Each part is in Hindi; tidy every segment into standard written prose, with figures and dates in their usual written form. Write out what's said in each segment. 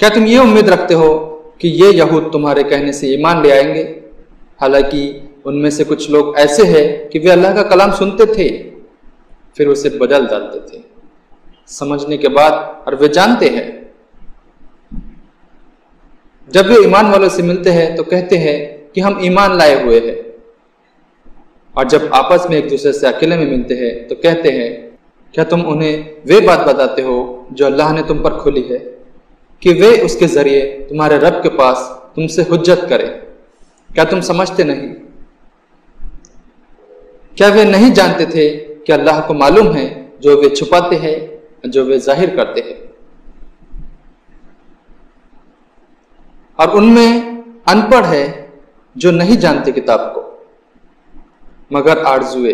क्या तुम ये उम्मीद रखते हो कि ये यहूद तुम्हारे कहने से ईमान ले आएंगे? हालांकि उनमें से कुछ लोग ऐसे हैं कि वे अल्लाह का कलाम सुनते थे फिर उसे बदल डालते थे समझने के बाद, और वे जानते हैं। जब वे ईमान वालों से मिलते हैं तो कहते हैं कि हम ईमान लाए हुए हैं, और जब आपस में एक दूसरे से अकेले में मिलते हैं तो कहते हैं, क्या तुम उन्हें वे बात बताते हो जो अल्लाह ने तुम पर खोली है कि वे उसके जरिए तुम्हारे रब के पास तुमसे हुज्जत करें? क्या तुम समझते नहीं? क्या वे नहीं जानते थे कि अल्लाह को मालूम है जो वे छुपाते हैं जो वे जाहिर करते हैं? और उनमें अनपढ़ है जो नहीं जानते किताब को मगर आरजुए,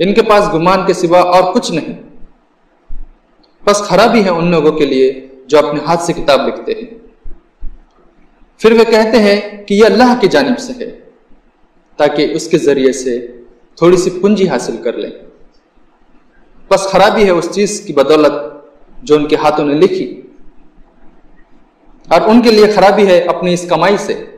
इनके पास गुमान के सिवा और कुछ नहीं। बस खराबी है उन लोगों के लिए जो अपने हाथ से किताब लिखते हैं, फिर वे कहते हैं कि यह अल्लाह की जानिब से है ताकि उसके जरिए से थोड़ी सी पूंजी हासिल कर लें। बस खराबी है उस चीज की बदौलत जो उनके हाथों ने लिखी, और उनके लिए खराबी है अपनी इस कमाई से